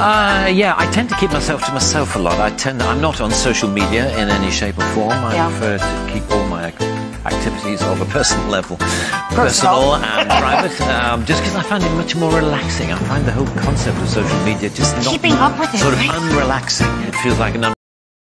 Yeah, I tend to keep myself to myself a lot. I'm not on social media in any shape or form. I prefer to keep all my activities of a personal level, personal and private, just because I find it much more relaxing. I find the whole concept of social media just not keeping up with it, sort of unrelaxing. It feels like an